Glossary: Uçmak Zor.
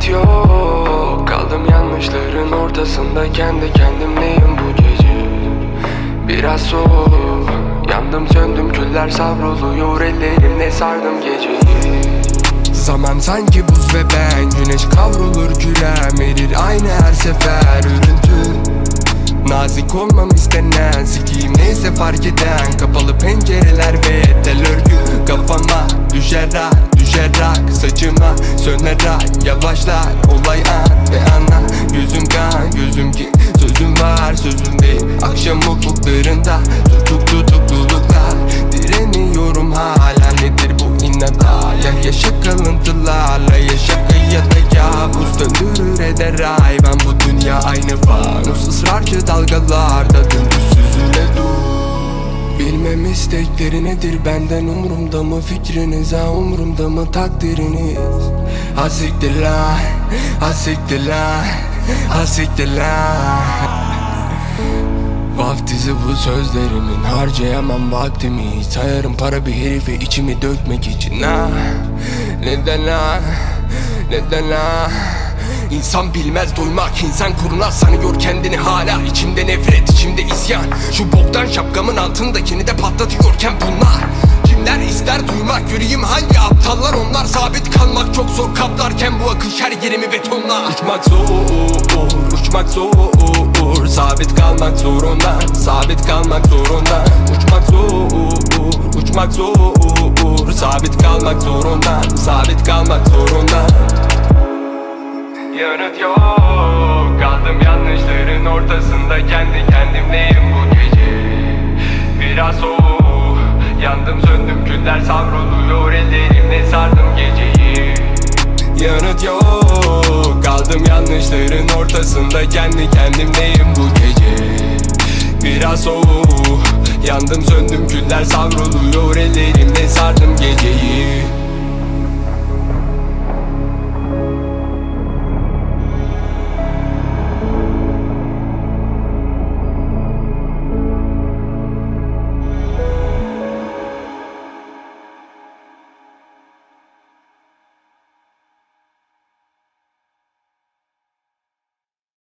hareket yok. Kaldım yanlışların ortasında, kendi kendimleyim bu gece. Biraz soğuk, yandım söndüm, küller savruluyor ellerimle, sardım geceyi. Zaman sanki buz ve ben, güneş kavrulur külem, erir aynı her sefer ürüntü. Nazik olmam istenen, sikiyim neyse fark eden, kapalı pencereler ve tel örgü. Kafama düşer rak, saçıma söner rak, yavaşlar olay an ve anla. Gözüm kan, gözüm ki sözüm var, sözüm değil. Akşam ufuklarında tutukluluklar, direniyorum hala. Nedir bu inat hala? Yaşa kalıntılarla, yaşa kıyada kabus döndürür eder hayvan. Bu dünya aynı fanus, ısrarcı dalgalarda dümdüz süzüle dur. Bilmem istekleri nedir benden, umurumda mı fikriniz, ha umurumda mı takdiriniz? Ha siktir lan, ha siktir lan, ha siktir lan. Vaftizi bu sözlerimin, harcayamam vaktimi, sayarım para bir herife içimi dökmek için. Ha neden lan, neden lan? İnsan bilmez doymak, insan kurnaz sanıyor kendini hala. İçimde nefret, içimde isyan, şu boktan şapkamın altındakini de patlatıyorken bunlar. Kimler ister duymak, yüreğim hangi aptallar onlar? Sabit kalmak çok zor, kaplarken bu akış her yerimi betonlar. Uçmak zor, uçmak zor, sabit kalmak zorunda, sabit kalmak zorunda. Uçmak zor, uçmak zor, sabit kalmak zorunda, sabit kalmak zorunda. Yanıt yok, kaldım yanlışların ortasında, kendi kendimleyim bu gece. Biraz soğuk, yandım söndüm, küller savruluyor ellerimle, sardım geceyi. Yanıt yok, kaldım yanlışların ortasında, kendi kendimleyim bu gece. Biraz soğuk, yandım söndüm, küller savruluyor ellerimle, sardım geceyi.